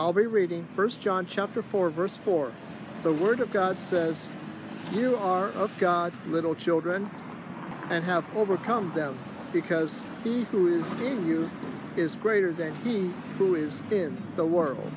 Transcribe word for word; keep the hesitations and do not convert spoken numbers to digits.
I'll be reading First John chapter four, verse four. The Word of God says, "You are of God, little children, and have overcome them, because he who is in you is greater than he who is in the world."